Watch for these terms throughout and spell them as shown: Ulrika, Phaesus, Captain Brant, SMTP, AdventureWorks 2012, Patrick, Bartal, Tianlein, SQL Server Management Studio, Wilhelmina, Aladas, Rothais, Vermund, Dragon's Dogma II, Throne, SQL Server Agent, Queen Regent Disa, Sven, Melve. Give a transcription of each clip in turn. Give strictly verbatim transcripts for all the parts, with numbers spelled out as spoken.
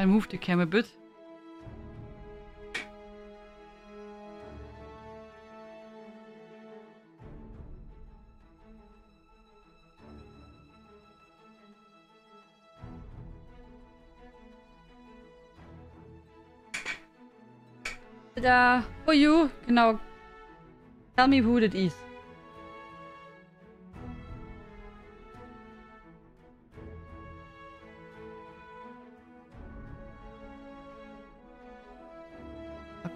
I moved the camera a bit. Ta-da! For you! Genau. Tell me who that is.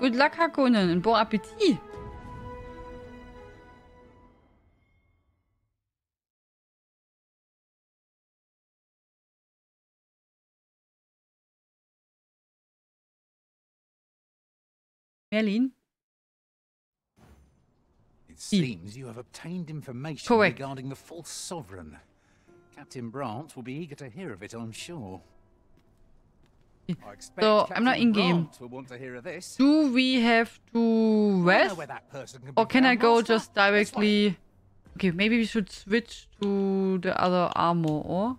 Good luck, Harkonnen, and bon appétit! Merlin? It seems you have obtained information Correct. regarding the false sovereign. Captain Brant will be eager to hear of it, I'm sure. So, I'm not in game. Do we have to rest? Or can I go just directly... Okay, maybe we should switch to the other armor, or?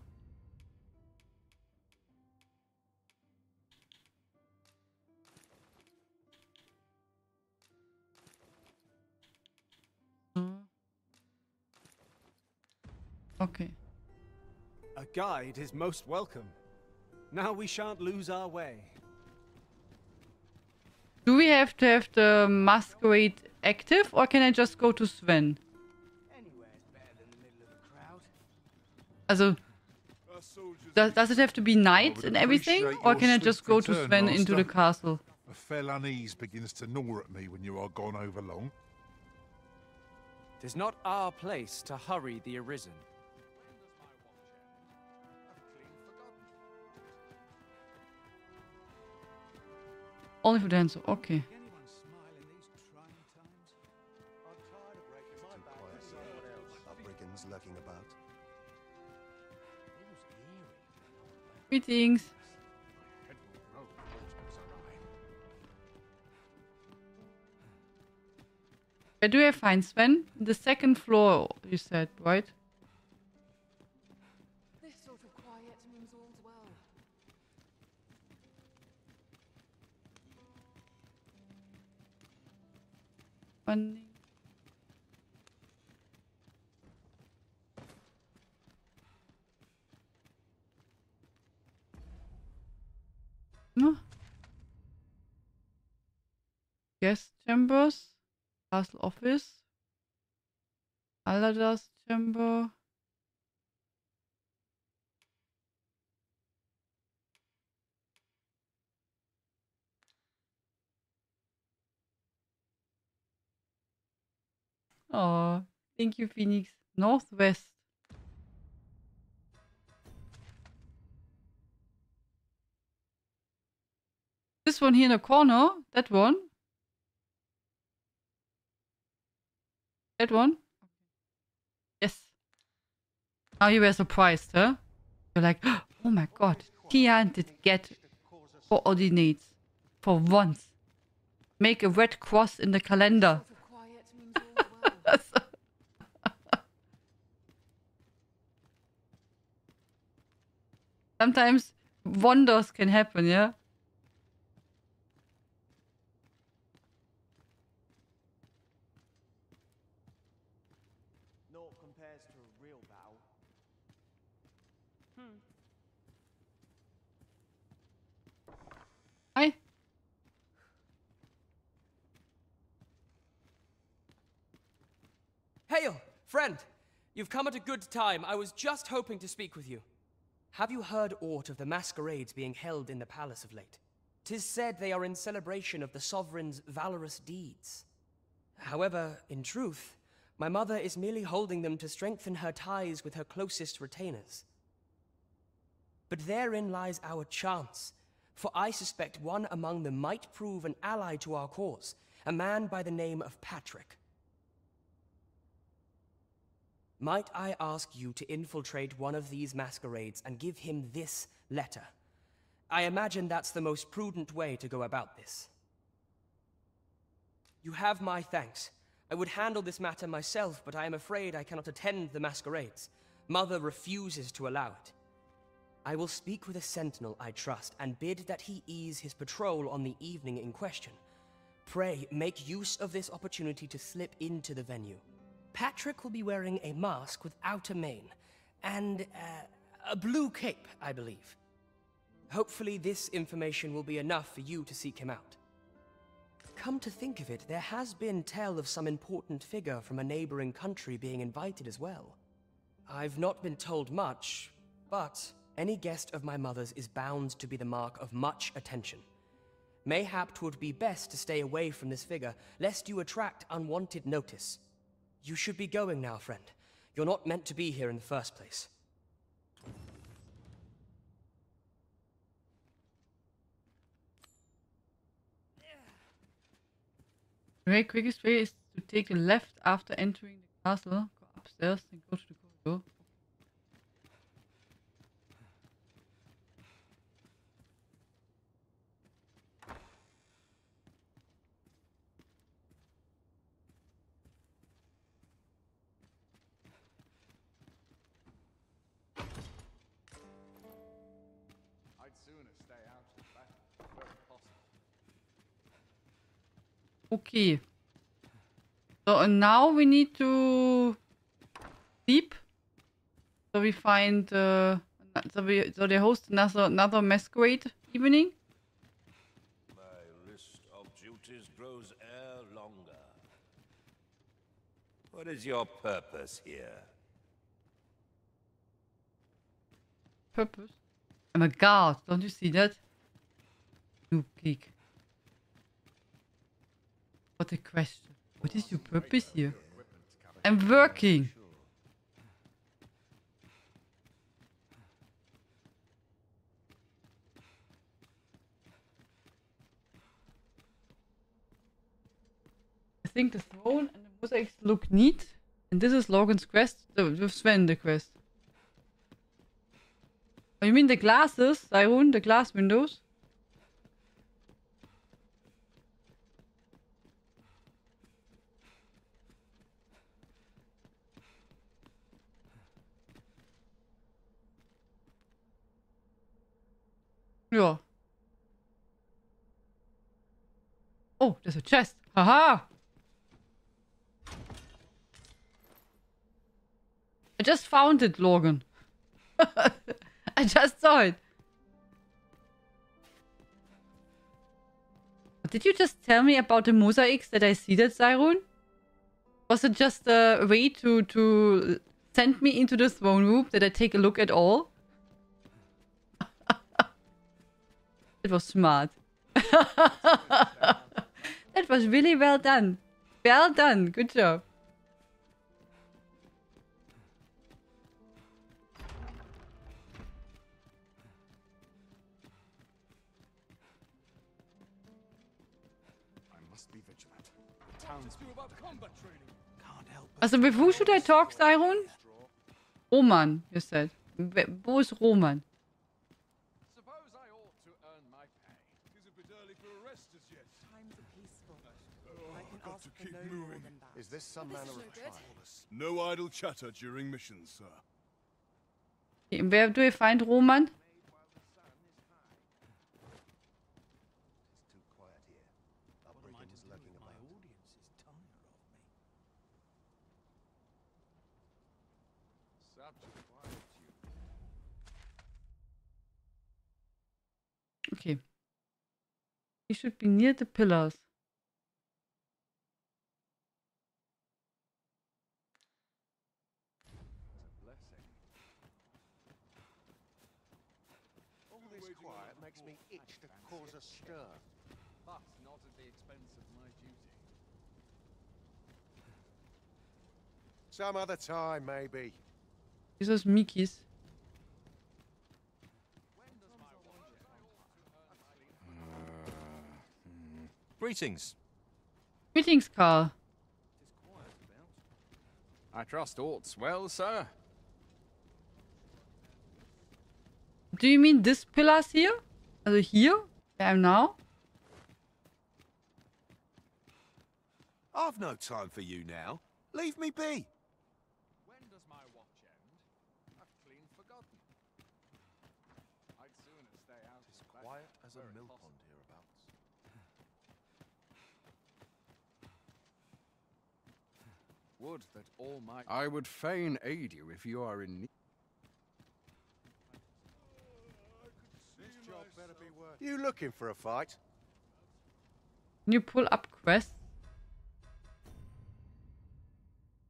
Okay. A guide is most welcome. Now we shan't lose our way. Do we have to have the masquerade active, or can I just go to Sven? Anywhere's better than the middle of the crowd. Also, does, does it have to be night and everything, or can I just go to Sven master. into the castle? A fell unease begins to gnaw at me when you are gone over long. 'Tis not our place to hurry the arisen. Only for dancer, okay. Greetings. Where do I find Sven? The second floor, you said, right? One. No. Guest chambers, castle office, Aladas chamber. Oh, thank you, Phoenix. Northwest. This one here in the corner. That one. That one. Yes. Now you were surprised, huh? You're like, oh my god. Tian did get coordinates. For once. Make a red cross in the calendar. Sometimes wonders can happen, yeah? No compares to a real battle. Hmm. Hi. Hail, friend! You've come at a good time. I was just hoping to speak with you. Have you heard aught of the masquerades being held in the palace of late? 'Tis said they are in celebration of the sovereign's valorous deeds. However, in truth, my mother is merely holding them to strengthen her ties with her closest retainers. But therein lies our chance, for I suspect one among them might prove an ally to our cause, a man by the name of Patrick. Might I ask you to infiltrate one of these masquerades and give him this letter? I imagine that's the most prudent way to go about this. You have my thanks. I would handle this matter myself, but I am afraid I cannot attend the masquerades. Mother refuses to allow it. I will speak with a sentinel I trust, and bid that he ease his patrol on the evening in question. Pray, make use of this opportunity to slip into the venue. Patrick will be wearing a mask without a mane, and uh, a blue cape, I believe. Hopefully this information will be enough for you to seek him out. Come to think of it, there has been tell of some important figure from a neighboring country being invited as well. I've not been told much, but any guest of my mother's is bound to be the mark of much attention. Mayhap 'twould be best to stay away from this figure, lest you attract unwanted notice. You should be going now, friend. You're not meant to be here in the first place. The very quickest way is to take a left after entering the castle, go upstairs, then go to the corridor. Okay, so and now we need to sleep. So we find uh, so we so they host another another masquerade evening. My list of duties grows e'er longer. What is your purpose here? Purpose? I'm a guard. Don't you see that? Noob geek. What a question. What is your purpose here? I'm working! I think the throne and the mosaics look neat. And this is Logan's quest, uh, with Sven the quest. Oh, you mean the glasses, Tyrone, the glass windows? Yeah. Oh, there's a chest. Haha! I just found it, Logan. I just saw it. Did you just tell me about the mosaics that I see that, Cyrun? Was it just a way to, to send me into the throne room that I take a look at all? That was smart. That was really well done. Well done. Good job. I must be vigilant. The town's about combat training. Can't help. Also, with who should I talk, Siron? Roman, you said. Wo ist Roman? Keep no moving. Is this some manner of trials? No idle chatter during missions, sir. Where do we find Roman? Okay. We should be near the pillars. A stir, but not at the expense of my duty. Some other time, maybe. These are Mickey's. Uh, hmm. Greetings. Greetings, Carl. I trust aught's well, sir. Do you mean this pillars here? Also here? I am now. I've no time for you now. Leave me be. When does my watch end? I've clean forgotten. would that all my... I would fain aid you if you are in need. This job better be worth it. You looking for a fight? Can you pull up quests?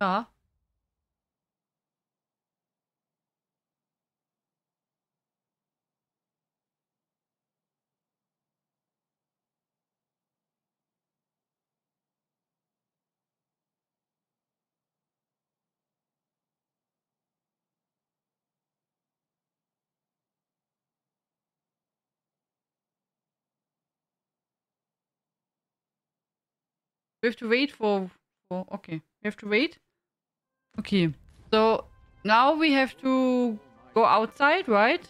Ja. We have to wait for, for... Okay. We have to wait. Okay. So now we have to go outside, right?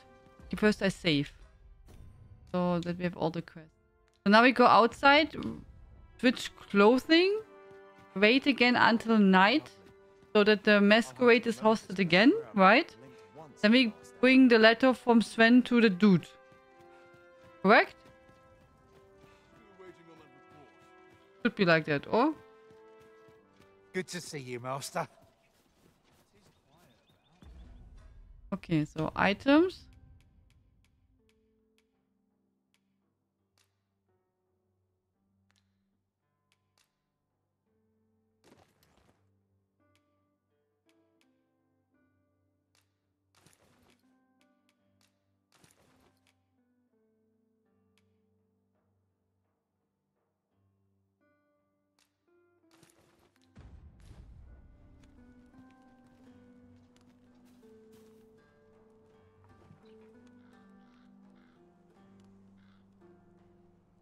Okay, first I save. So that we have all the quests. So now we go outside. Switch clothing. Wait again until night. So that the masquerade is hosted again, right? Then we bring the letter from Sven to the dude. Correct? Should be like that, or? Good to see you, master. Okay, so items.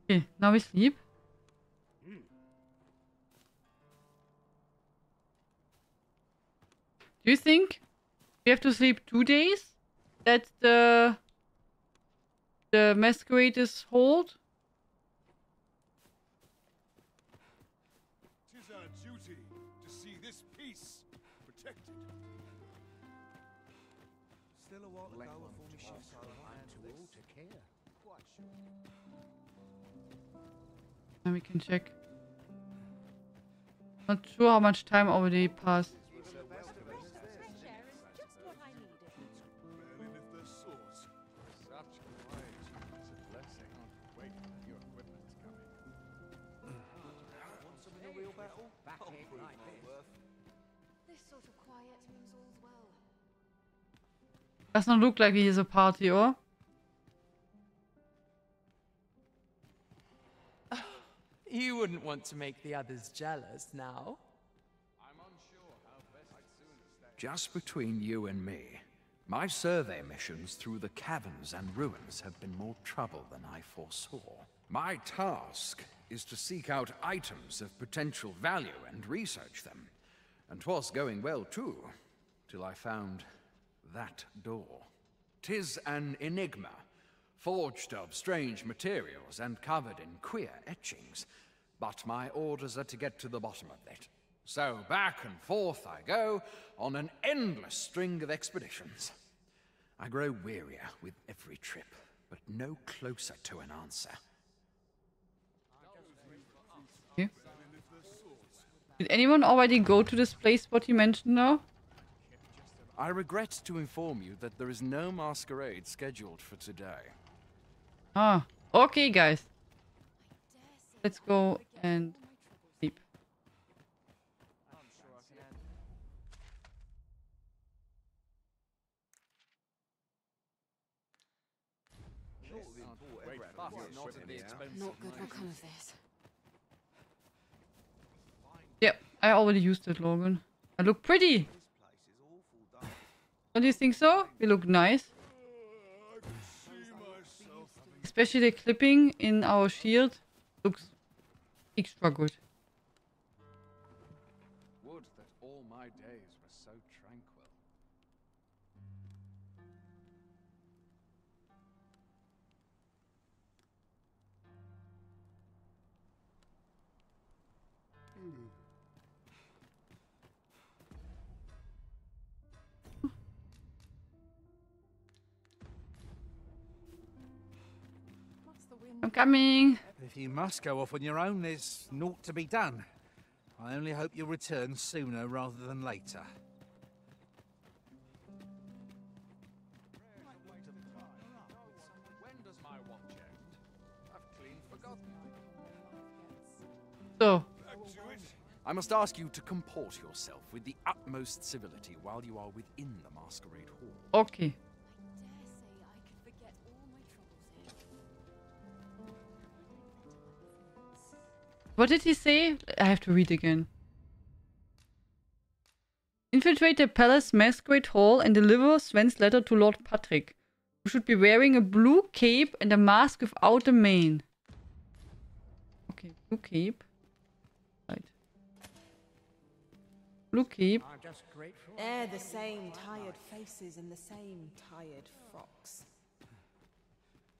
Okay, now we sleep. Mm. Do you think we have to sleep two days? That the the masquerade is hold? It is our duty to see this peace protected. Still a while ago, I thought we should to care. Quite sure. And we can check. Not sure how much time already passed. Does not look like he is a party, or? You wouldn't want to make the others jealous now. I'm unsure how best I'd soon establish. Just between you and me, my survey missions through the caverns and ruins have been more trouble than I foresaw. My task is to seek out items of potential value and research them. And 'twas going well too, till I found that door. 'Tis an enigma, forged of strange materials and covered in queer etchings. But my orders are to get to the bottom of it. So back and forth I go on an endless string of expeditions. I grow wearier with every trip, but no closer to an answer. Okay. Did anyone already go to this place what you mentioned now? I regret to inform you that there is no masquerade scheduled for today. Ah, okay guys. Let's go and sleep. Yep, I already used it, Logan. I look pretty. Don't you think so? We look nice. Especially the clipping in our shield looks extra good. Would that all my days were so tranquil. Mm. I'm coming. If you must go off on your own, there's naught to be done. I only hope you'll return sooner rather than later. So. I must ask you to comport yourself with the utmost civility while you are within the masquerade hall. Okay. What did he say? I have to read again. Infiltrate the palace masquerade hall and deliver Sven's letter to Lord Patrick, who should be wearing a blue cape and a mask without a mane. Okay, blue cape. Right. Blue cape. They're the same tired faces and the same tired frocks.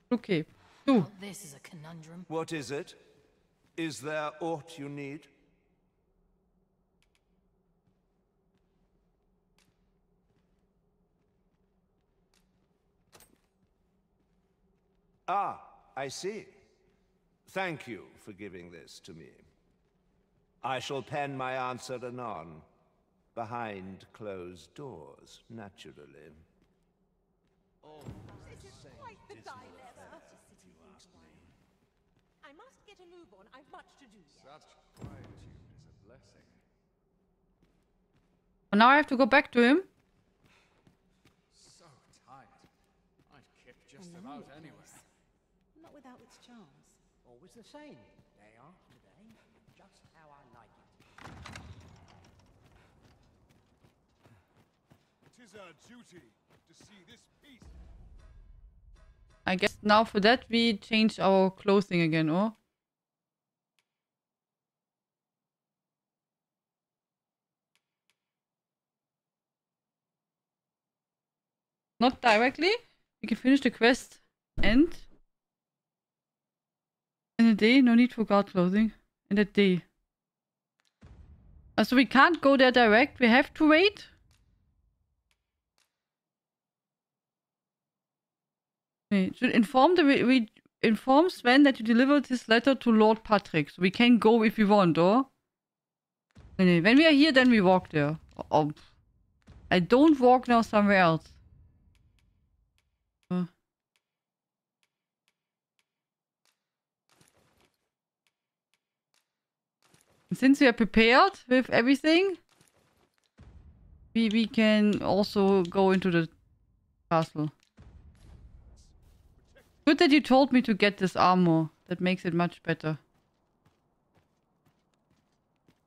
Blue cape. Ooh. This is a conundrum. What is it? Is there aught you need? Ah, I see. Thank you for giving this to me. I shall pen my answer anon, behind closed doors, naturally. Oh, this is quite the dilemma. I must get a move on. I've much to do. Such quietude is a blessing. Well, now I have to go back to him. So tired. I'd kick just about anywhere. Not without its charms. Always the same. Day after day. Just how I like it. It is our duty to see this peace. I guess now for that we change our clothing again, or? Not directly. We can finish the quest and... In a day, no need for guard clothing. In that day. Uh, so we can't go there direct, we have to wait. Should inform the we, we inform Sven that you delivered his letter to Lord Patrick. So we can go if we want, or when we are here, then we walk there. Oh, I don't walk now somewhere else. Uh. Since we are prepared with everything, we we can also go into the castle. Good that you told me to get this armor. That makes it much better.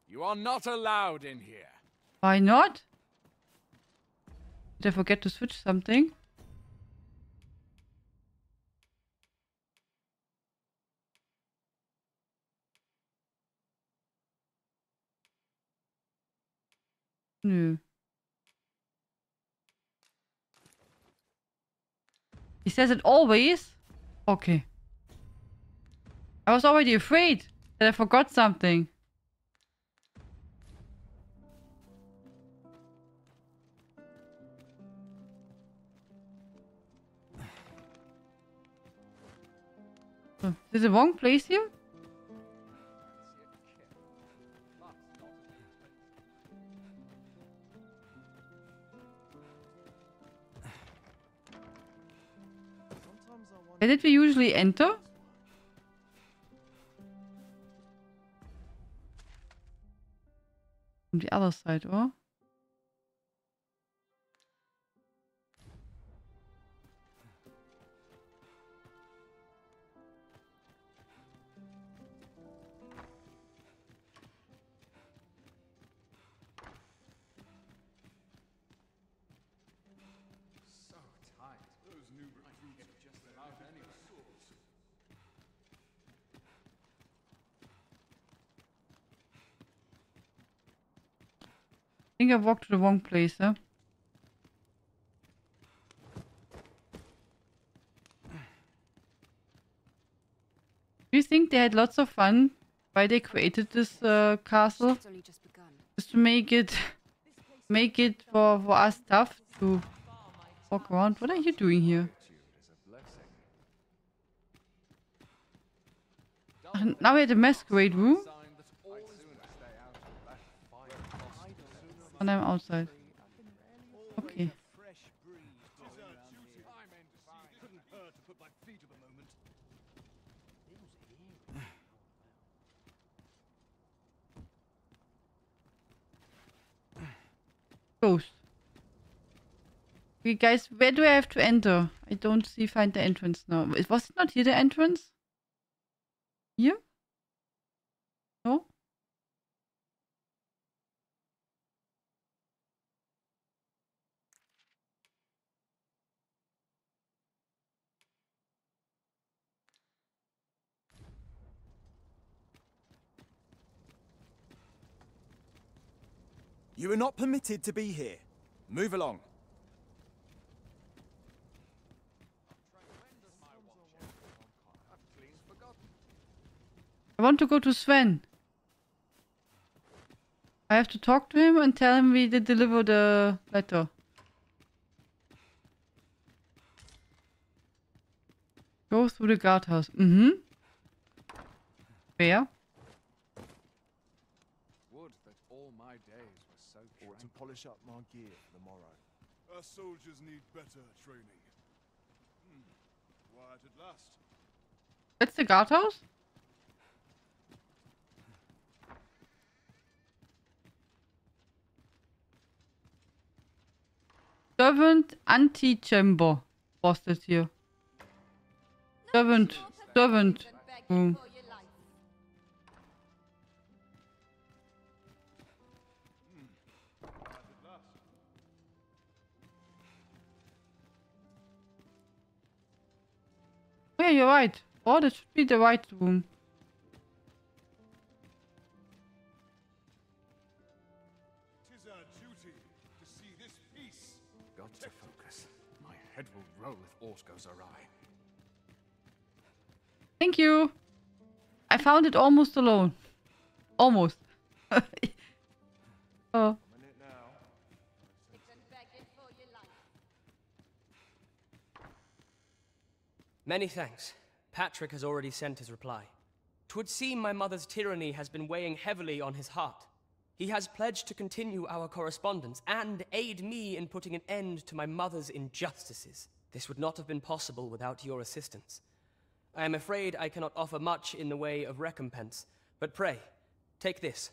You are not allowed in here. Why not? Did I forget to switch something? No. He says it always. Okay. I was already afraid that I forgot something. Is it the wrong place here? Where did we usually enter? From the other side, or? I think I walked to the wrong place, huh? Do you think they had lots of fun why they created this uh, castle? Just to make it make it for, for us tough to walk around. What are you doing here? Now we're at the masquerade room. and I'm outside. Okay. Ghost. Okay, guys, where do I have to enter? I don't see find the entrance now. Was it not here the entrance? Here? No? You are not permitted to be here. Move along. I want to go to Sven. I have to talk to him and tell him we did deliver the letter. Go through the guardhouse. Mm-hmm. Where? To polish up my gear for the morrow. Our soldiers need better training. Hmm. Quiet at last. That's the guardhouse? Servant antechamber was this here. Servant. Servant. Hmm. Yeah, you're right. Oh, that should be the right room. Tis our duty to see this peace. Got to focus. My head will roll if aught goes awry. Thank you. I found it almost alone. Almost. Oh. uh. Many thanks. Patrick has already sent his reply. 'Twould seem my mother's tyranny has been weighing heavily on his heart. He has pledged to continue our correspondence and aid me in putting an end to my mother's injustices. This would not have been possible without your assistance. I am afraid I cannot offer much in the way of recompense, but pray, take this.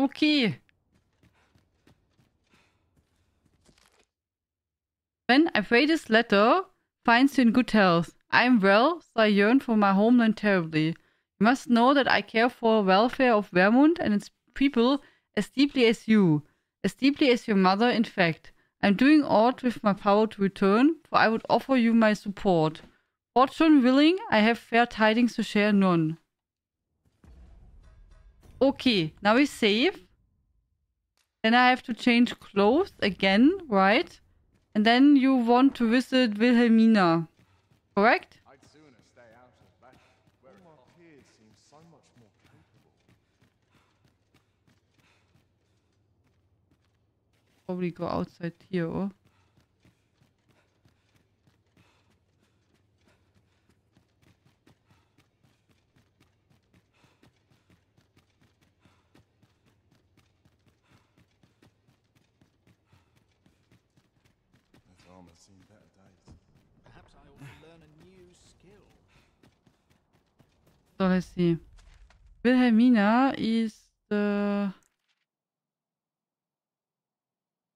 Okay. When I pray this letter, finds you in good health. I am well, so I yearn for my homeland terribly. You must know that I care for the welfare of Vermund and its people as deeply as you, as deeply as your mother, in fact. I am doing aught with my power to return, for I would offer you my support. Fortune willing, I have fair tidings to share none. Okay, now we save. Then I have to change clothes again, right? And then you want to visit Wilhelmina, correct? I'd sooner stay out of battle. Where my peers seem so much more capable. Probably go outside here, or? So let's see. Wilhelmina is the...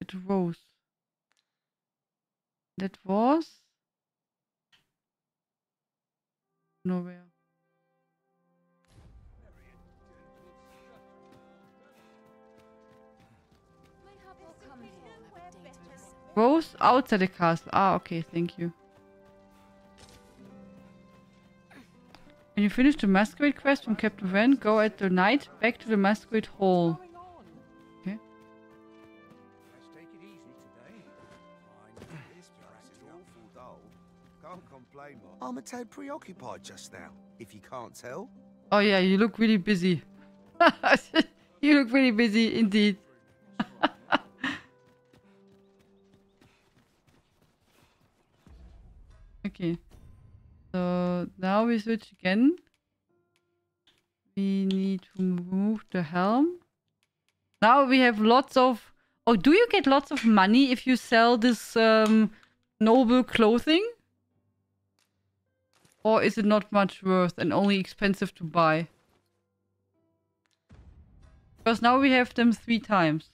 It rose. That was... Nowhere. Rose outside the castle. Ah, okay, thank you. When you finish the masquerade quest from Captain Brant, go at the night back to the masquerade hall. Okay. Let's take it easy today. This place is awful dull. Can't complain much. I'm a tad preoccupied just now, if you can't tell. Oh yeah, you look really busy. You look pretty busy indeed. Okay. So now we switch again. We need to move the helm. Now we have lots of... Oh, do you get lots of money if you sell this um, noble clothing? Or is it not much worth and only expensive to buy? Because now we have them three times.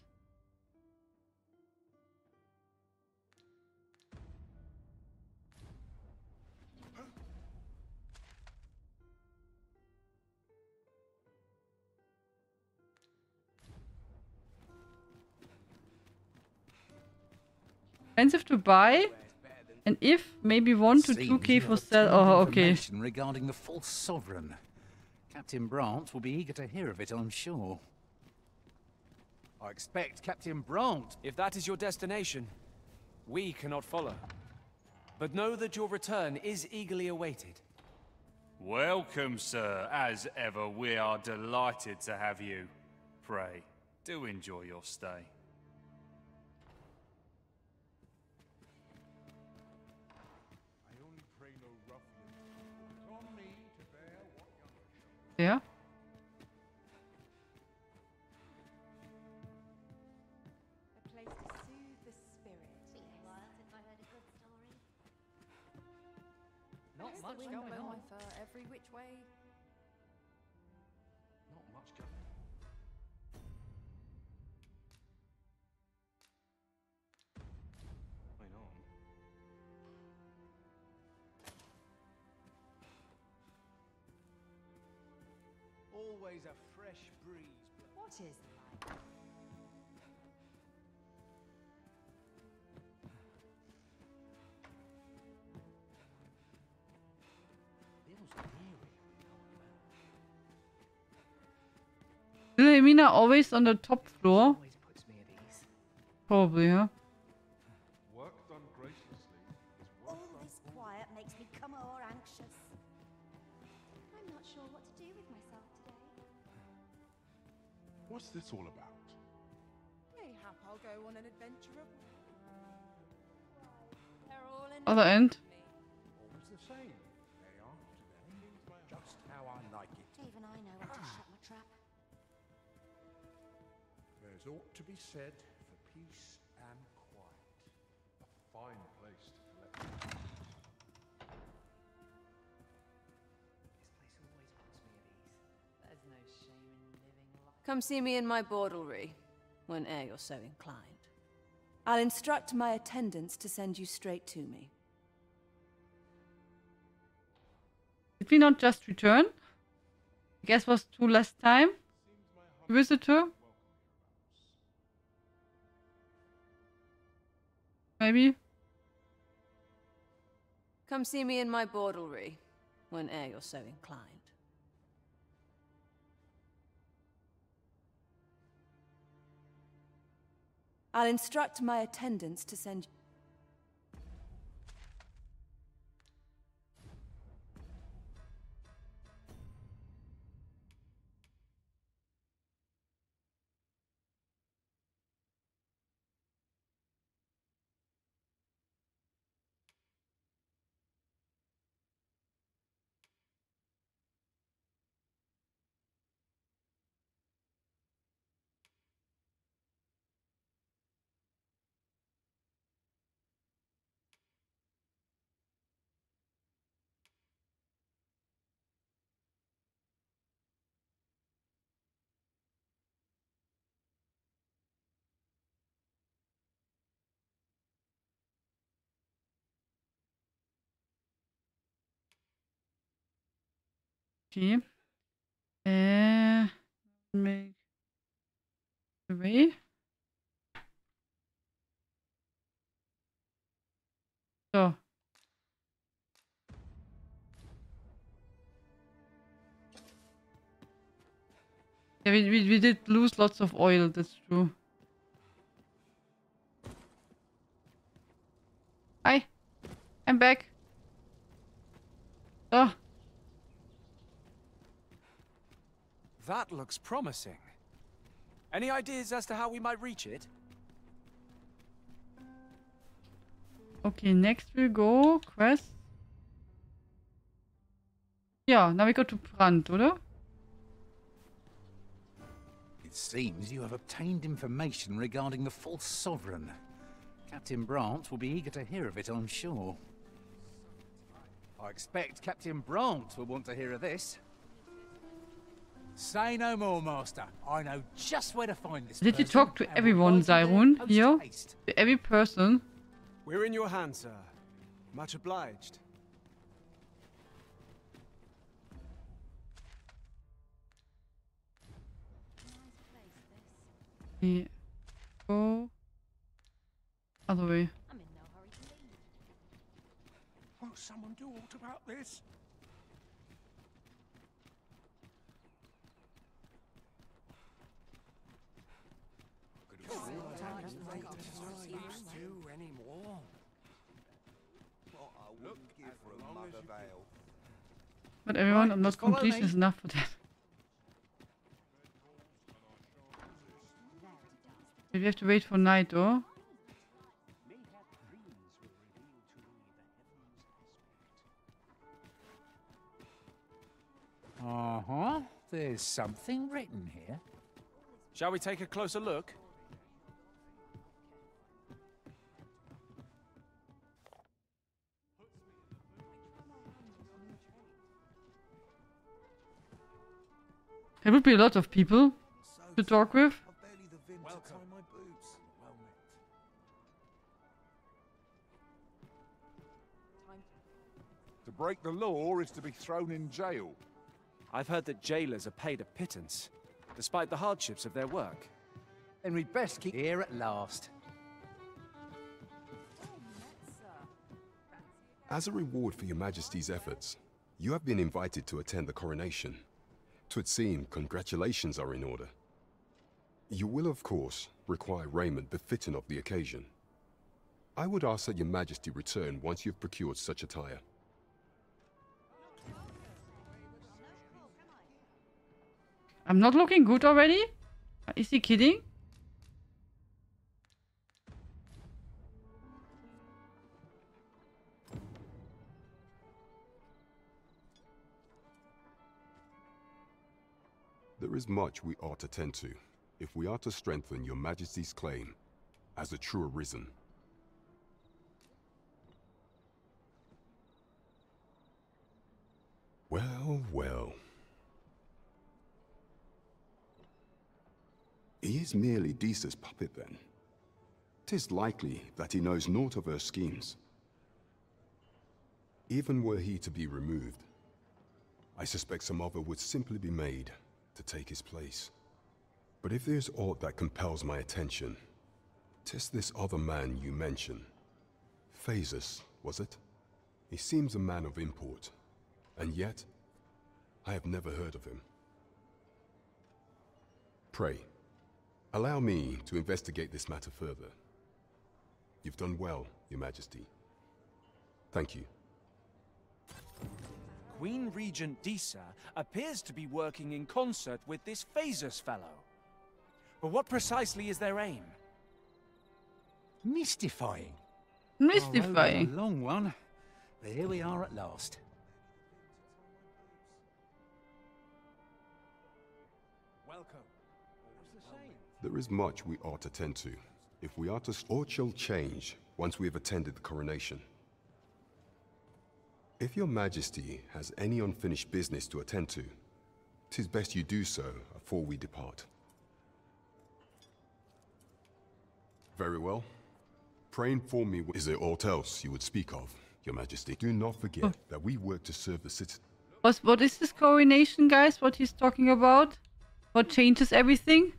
Expensive to buy, and if maybe one to two k for sell. Oh, okay. Regarding the false sovereign, Captain Brant will be eager to hear of it, I'm sure. I expect Captain Brant. If that is your destination, we cannot follow. But know that your return is eagerly awaited. Welcome, sir. As ever, we are delighted to have you. Pray, do enjoy your stay. Yeah. A place to soothe the spirit. Not much going on. Every which way. Not much going on. Going on. Always a fresh breeze. What is life? Wilhelmina always on the top floor. Probably, huh? Worked on graciously. All this quiet makes me come more anxious. I'm not sure what to do with myself today. What's this all about? Mayhap I'll go on an adventure of... They're all in other end. Always the same. They are today. Just how I like it. Even I know how to shut my trap. There's ought to be said for peace and quiet. A fine place to collect. Come see me in my bordelry, whene'er you're so inclined. I'll instruct my attendants to send you straight to me. Did we not just return? I guess was two last time. Visitor? Maybe? Come see me in my bordelry, whene'er you're so inclined. I'll instruct my attendants to send you. Okay. Uh, make the way. So. Yeah, we, we, we did lose lots of oil, that's true. Hi. I'm back. So. That looks promising. Any ideas as to how we might reach it? Okay, next we'll go quest. Yeah, now we go to Brant, oder? It seems you have obtained information regarding the false sovereign. Captain Brant will be eager to hear of it, I'm sure. I expect Captain Brant will want to hear of this. Say no more, Master. I know just where to find this. Did you talk to everyone, Cyrun? Here? To every person? We're in your hands, sir. Much obliged. Yeah. Go. Other way. I'm in no hurry to leave. Won't someone do aught about this? But everyone, I'm not complete is enough for that. We have to wait for night, though. Uh huh. There's something written here. Shall we take a closer look? There would be a lot of people to talk with. Welcome. To break the law is to be thrown in jail. I've heard that jailers are paid a pittance, despite the hardships of their work. Then we best keep here at last. As a reward for your Majesty's efforts, you have been invited to attend the coronation. 'Twould seem congratulations are in order. You will, of course, require raiment befitting of the occasion. I would ask that your Majesty return once you've procured such attire. I'm not looking good already? Is he kidding? There is much we ought to attend to, if we are to strengthen your Majesty's claim as a true arisen. Well, well. He is merely Disa's puppet, then. 'Tis likely that he knows naught of her schemes. Even were he to be removed, I suspect some other would simply be made to take his place. But if there's aught that compels my attention, 'tis this other man you mention. Phaesus, was it? He seems a man of import, and yet I have never heard of him. Pray, allow me to investigate this matter further. You've done well, Your Majesty. Thank you. Queen Regent Disa appears to be working in concert with this Phaesus fellow. But what precisely is their aim? Mystifying. Mystifying. A long one, but here we are at last. Welcome. There is much we ought to attend to, if we are to. Aught shall change once we have attended the coronation. If your Majesty has any unfinished business to attend to, 'tis best you do so afore we depart. Very well. Pray inform me, is there aught else you would speak of, your Majesty? Do not forget oh. that we work to serve the city. What, what is this coronation, guys? What he's talking about? What changes everything?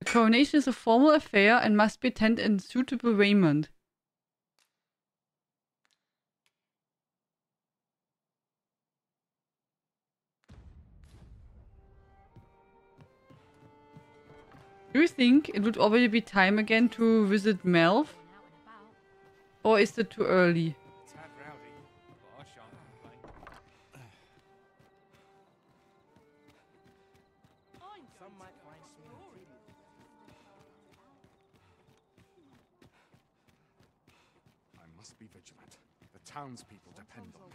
The coronation is a formal affair and must be attended in suitable raiment. Do you think it would already be time again to visit Melve? Or is it too early? some might find sweet. I must be vigilant. The townspeople depend on me.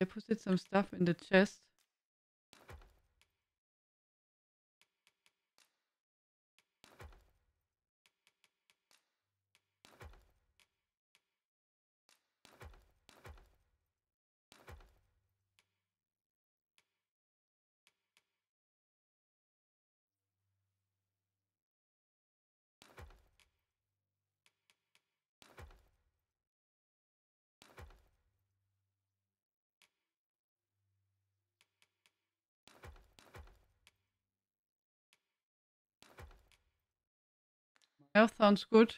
I posted some stuff in the chest. Yeah, sounds good.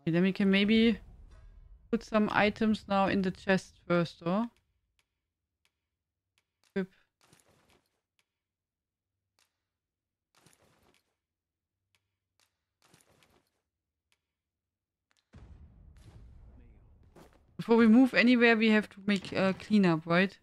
Okay, then we can maybe put some items now in the chest first, or equip. Before we move anywhere, we have to make a uh, cleanup, right?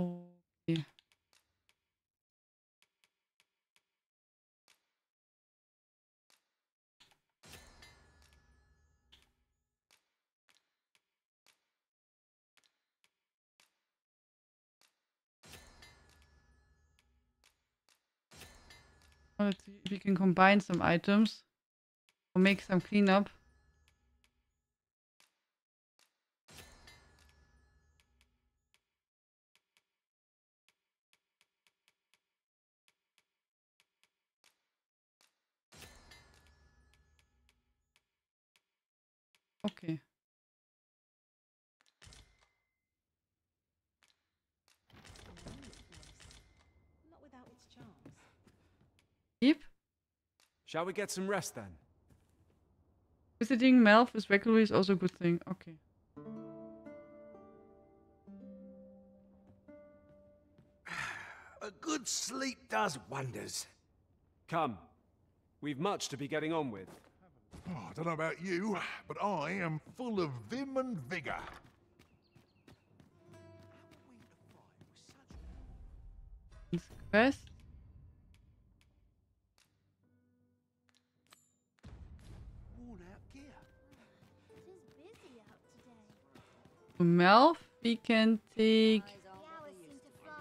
Okay. Let's see if we can combine some items or make some cleanup. Okay. Not without its charms. Yep. Shall we get some rest then? Visiting Melve is regularly is also a good thing. Okay. A good sleep does wonders. Come. We've much to be getting on with. Oh, I don't know about you, but I am full of vim and vigor. This quest. Worn out gear. It is busy out today. To Melve, we can take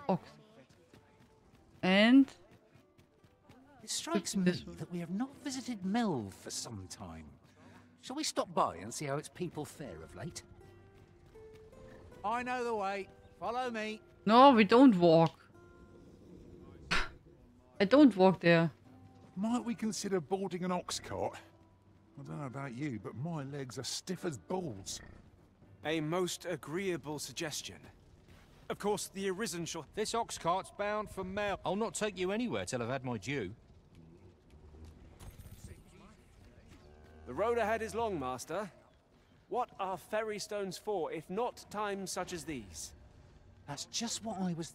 ox and. It strikes me that we have not visited Melve for some time. Shall we stop by and see how its people fare of late? I know the way. Follow me. No, we don't walk. I don't walk there. Might we consider boarding an ox cart? I don't know about you, but my legs are stiff as balls. A most agreeable suggestion. Of course, the Arisen shall... This ox cart's bound for Melve. I'll not take you anywhere till I've had my due. The road ahead is long, Master. What are ferry stones for, if not times such as these? That's just what I was...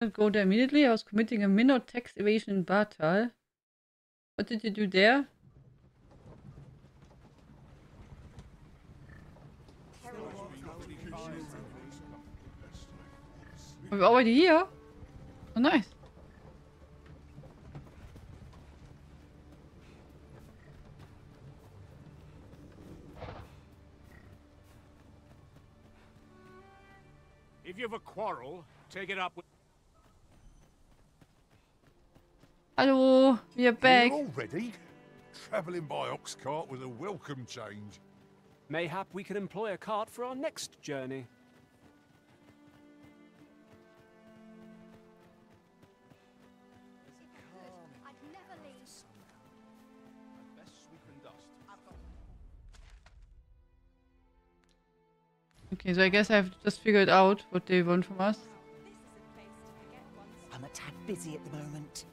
I didn't go there immediately. I was committing a minor tax evasion in Bartal. What did you do there? Are we already here? Oh, nice. If you have a quarrel, take it up with... Hello, we are back. You're already? Travelling by ox cart was a welcome change. Mayhap we can employ a cart for our next journey. Okay, so I guess I've just figured out what they want from us. I'm a tad busy at the moment.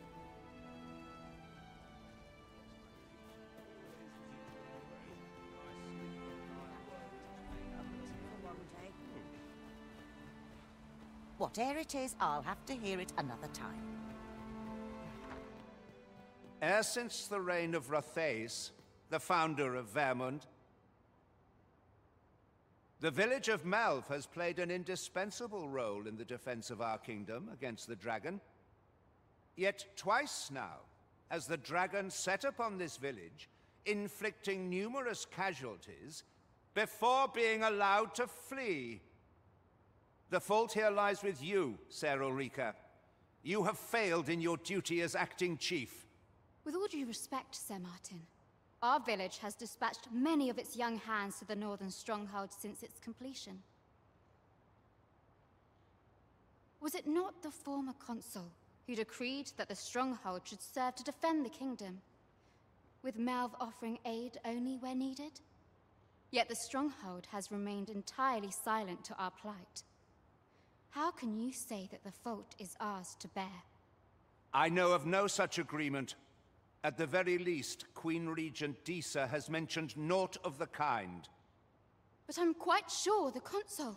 Whatever it is, I'll have to hear it another time. Ever since the reign of Rothais, the founder of Vermund, the village of Melve has played an indispensable role in the defense of our kingdom against the dragon. Yet twice now has the dragon set upon this village, inflicting numerous casualties before being allowed to flee. The fault here lies with you, Sir Ulrika. You have failed in your duty as acting chief. With all due respect, Sir Martin, our village has dispatched many of its young hands to the northern stronghold since its completion. Was it not the former consul who decreed that the stronghold should serve to defend the kingdom, with Melve offering aid only where needed? Yet the stronghold has remained entirely silent to our plight. How can you say that the fault is ours to bear? I know of no such agreement. At the very least, Queen Regent Disa has mentioned naught of the kind. But I'm quite sure the consul...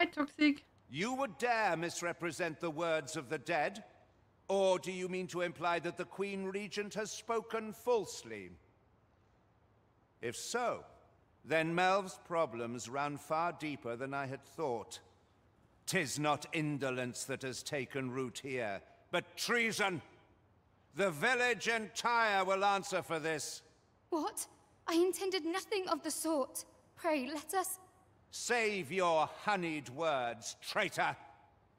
Hi, Toxic. You would dare misrepresent the words of the dead? Or do you mean to imply that the Queen Regent has spoken falsely? If so, then Melve's problems ran far deeper than I had thought. Tis not indolence that has taken root here, but treason! The village entire will answer for this. What? I intended nothing of the sort. Pray, let us... Save your honeyed words, traitor!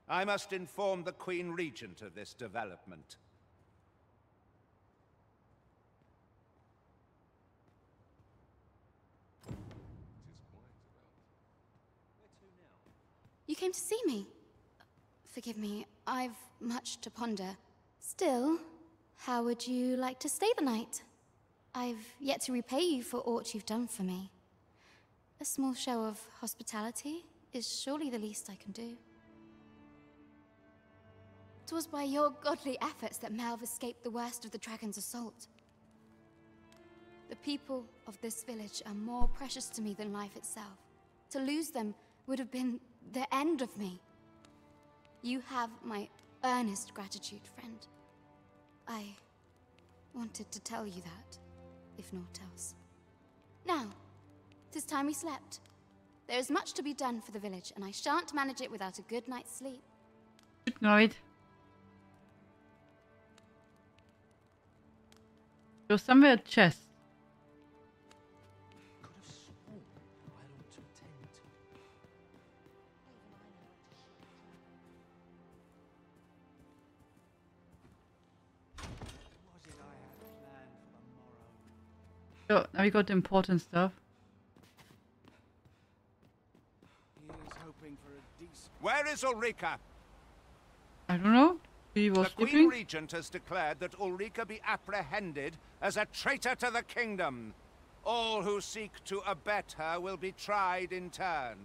I must inform the Queen Regent of this development. You came to see me? Forgive me, I've much to ponder. Still... How would you like to stay the night? I've yet to repay you for aught you've done for me. A small show of hospitality is surely the least I can do. It was by your godly efforts that Melve escaped the worst of the dragon's assault. The people of this village are more precious to me than life itself. To lose them would have been the end of me. You have my earnest gratitude, friend. I wanted to tell you that, if naught else. Now, 'tis time we slept. There is much to be done for the village, and I shan't manage it without a good night's sleep. Good night. There's somewhere a chest. Could have sworn I ought to attend. So, now we got the important stuff. Where is Ulrika? I don't know. She was sleeping. The Queen Regent has declared that Ulrika be apprehended as a traitor to the kingdom. All who seek to abet her will be tried in turn.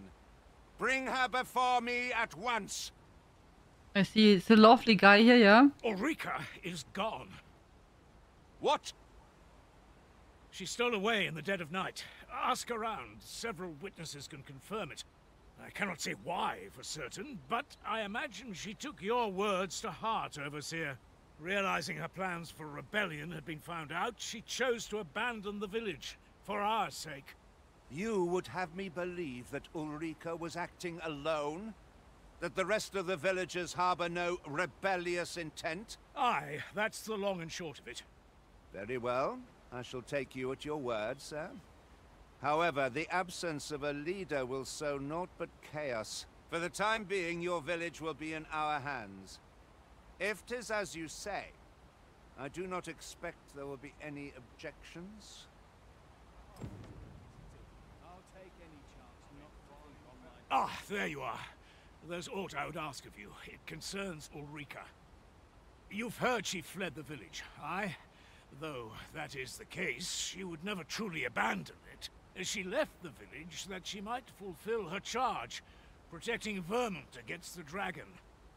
Bring her before me at once. I see. It's a lovely guy here, yeah? Ulrika is gone. What? She stole away in the dead of night. Ask around. Several witnesses can confirm it. I cannot say why for certain, but I imagine she took your words to heart, Overseer. Realizing her plans for rebellion had been found out, she chose to abandon the village, for our sake. You would have me believe that Ulrika was acting alone? That the rest of the villagers harbor no rebellious intent? Aye, that's the long and short of it. Very well. I shall take you at your word, sir. However, the absence of a leader will sow naught but chaos. For the time being, your village will be in our hands. If 'tis as you say, I do not expect there will be any objections. Ah, there you are. There's aught I would ask of you. It concerns Ulrika. You've heard she fled the village, aye? Though that is the case, she would never truly abandon it. She left the village that she might fulfill her charge, protecting Vermund against the dragon.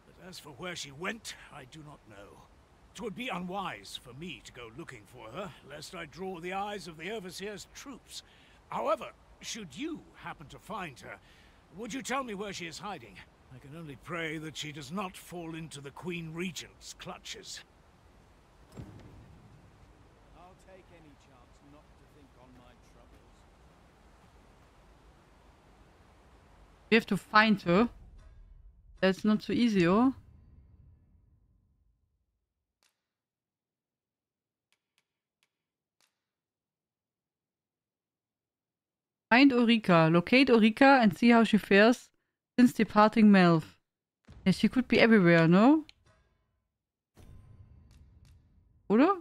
But as for where she went, I do not know. 'Twould be unwise for me to go looking for her, lest I draw the eyes of the Overseer's troops. However, should you happen to find her, would you tell me where she is hiding? I can only pray that she does not fall into the Queen Regent's clutches. I'll take any chance not to think on my troubles. We have to find her. That's not so easy, oh? Find Ulrika. Locate Ulrika and see how she fares since departing Melve. Yeah, she could be everywhere, no? Oder?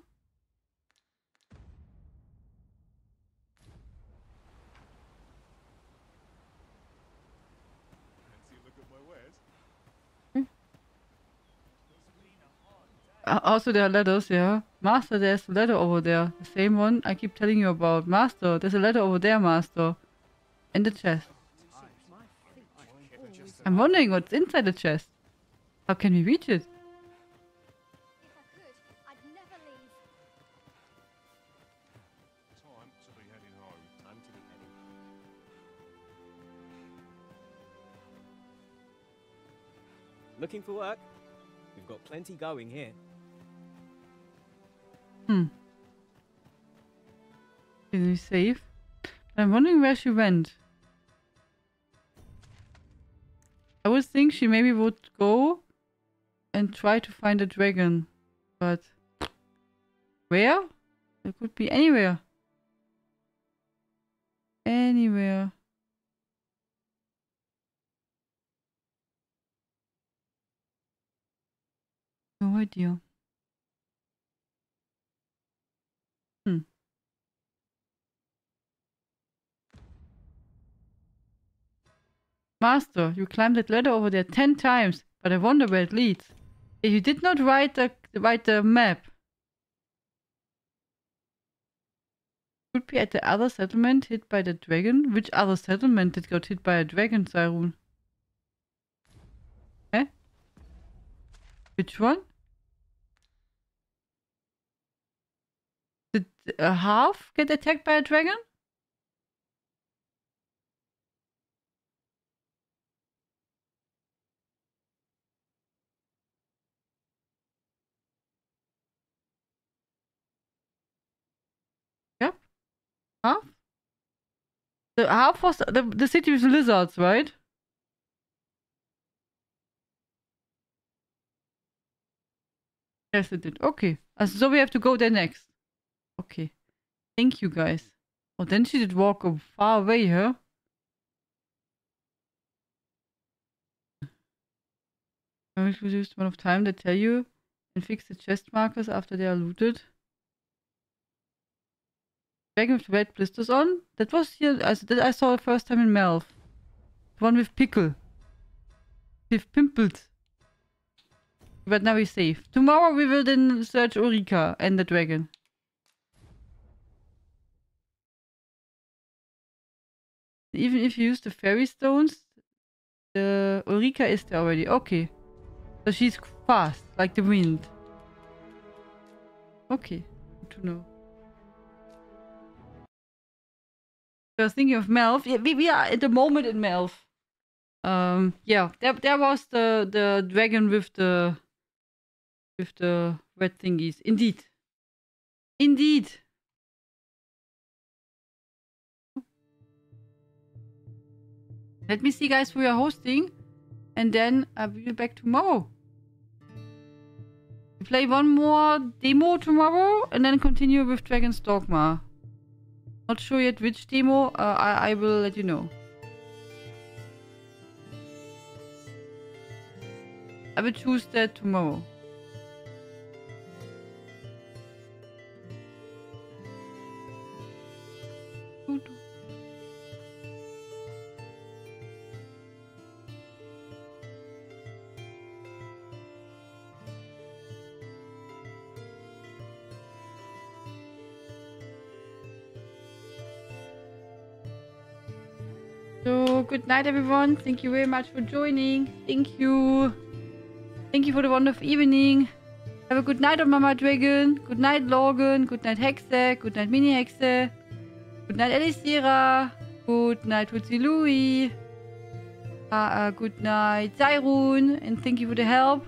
Uh, also, there are letters, yeah. Master, there's a letter over there. The same one I keep telling you about. Master, there's a letter over there, Master. In the chest. I'm wondering what's inside the chest. How can we reach it? Looking for work? We've got plenty going here. Hmm. Can we save? I'm wondering where she went. I would think she maybe would go and try to find a dragon. But where? It could be anywhere. Anywhere. No idea. Hmm. Master, you climbed that ladder over there ten times, but I wonder where it leads. You did not write the write the map. Could be at the other settlement hit by the dragon. Which other settlement that got hit by a dragon, Cyrun? Eh? Which one? Did a half get attacked by a dragon? Yep. Half? The half was the, the city with lizards, right? Yes, it did. Okay. So we have to go there next. Okay. Thank you, guys. Oh, then she did walk far away, huh? I will reduce the amount of time they tell you and fix the chest markers after they are looted. Dragon with red blisters on? That was here. I, that I saw the first time in Melve. The one with pickle. With pimples. But now we're safe. Tomorrow we will then search Ulrika and the dragon. Even if you use the fairy stones, the Ulrika is there already. Okay. So she's fast, like the wind. Okay. Good to know. I was thinking of Melve. Yeah, we, we are at the moment in Melve. Um, yeah, there, there was the, the dragon with the with the red thingies. Indeed. Indeed. Let me see, guys, who we are hosting, and then I'll be back tomorrow. We play one more demo tomorrow, and then continue with Dragon's Dogma. Not sure yet which demo, uh, I, I will let you know. I will choose that tomorrow. So, good night, everyone. Thank you very much for joining. Thank you. Thank you for the wonderful evening. Have a good night, on Mama Dragon. Good night, Logan. Good night, Hexe. Good night, Mini Hexe. Good night, Elisira. Good night, Tootsie Louie. Uh, uh, good night, Tyrone, and thank you for the help.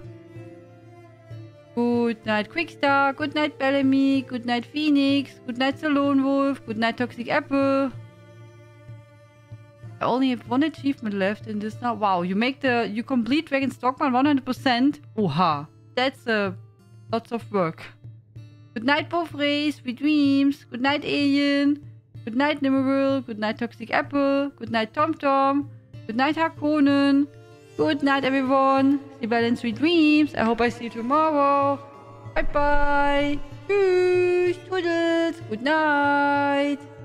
Good night, Quickstar. Good night, Bellamy. Good night, Phoenix. Good night, the Lone Wolf. Good night, Toxic Apple. I only have one achievement left in this now. Wow, you make the... You complete Dragon's Dogma one hundred percent. Oha. That's uh, lots of work. Good night, Pauvre. Sweet dreams. Good night, Alien. Good night, Nimmeril. Good night, Toxic Apple. Good night, TomTom. Good night, Harkonnen. Good night, everyone. Sleep well and sweet dreams. I hope I see you tomorrow. Bye-bye. Tschüss, Toodles. Good night.